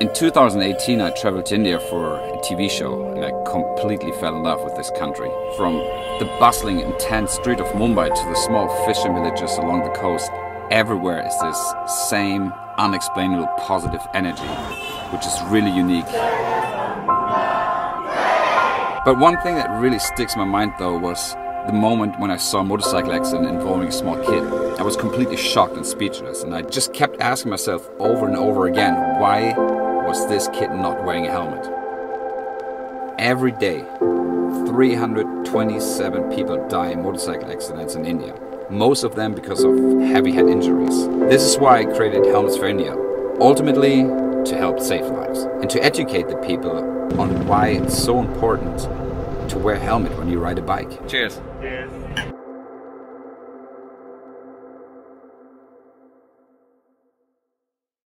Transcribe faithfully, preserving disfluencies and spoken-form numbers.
In two thousand eighteen, I traveled to India for a T V show, and I completely fell in love with this country. From the bustling, intense street of Mumbai to the small fishing villages along the coast, everywhere is this same unexplainable positive energy, which is really unique. But one thing that really sticks in my mind, though, was the moment when I saw a motorcycle accident involving a small kid. I was completely shocked and speechless, and I just kept asking myself over and over again, why was this kid not wearing a helmet? Every day, three hundred twenty-seven people die in motorcycle accidents in India, most of them because of heavy head injuries. This is why I created Helmets for India, ultimately to help save lives and to educate the people on why it's so important to wear a helmet when you ride a bike. Cheers. Cheers.